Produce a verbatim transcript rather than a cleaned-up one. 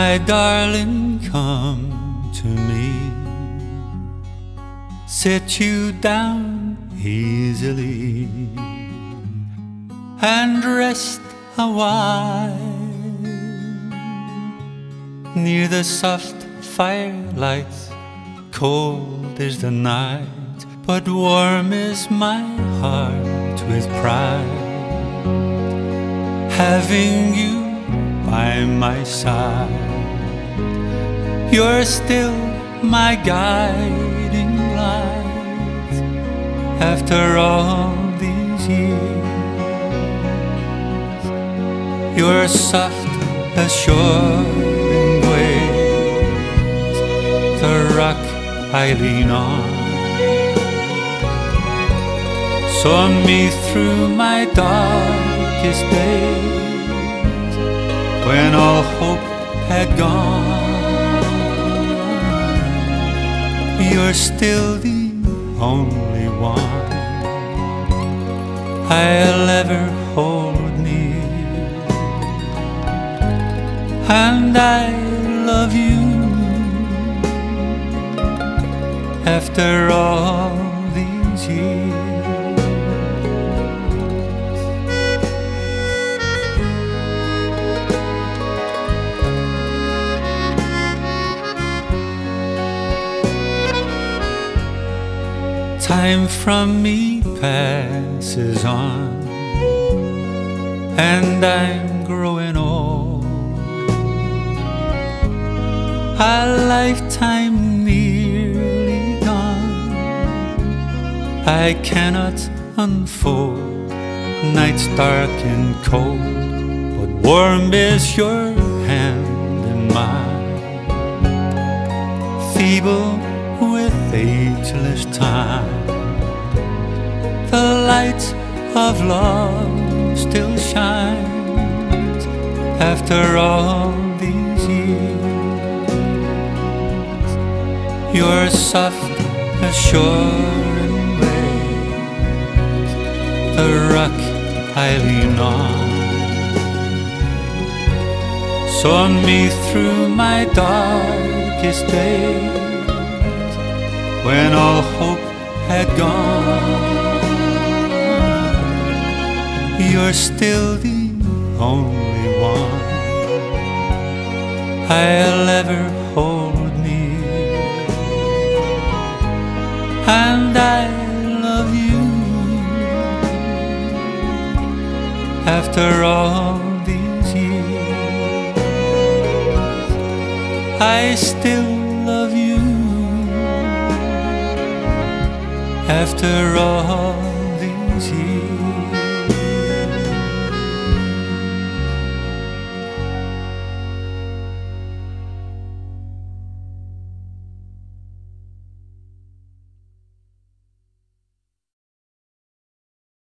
my darling, come to me. Sit you down easily and rest a while near the soft firelight's. Cold is the night, but warm is my heart with pride, having you by my side. You're still my guiding light after all these years. Your soft assuring waves, the rock I lean on, saw me through my darkest days when all hope had gone. You're still the only one I'll ever hold near, and I love you after all these years. Time from me passes on, and I'm growing old. A lifetime nearly gone, I cannot unfold. Night's dark and cold, but warm is your hand in mine. Feeble with ageless time, the light of love still shines after all these years. Your soft assuring ways, the rock I lean on, saw me through my darkest days when all hope had gone. You're still the only one I'll ever hold near, and I love you after all these years. I still love you after all these years.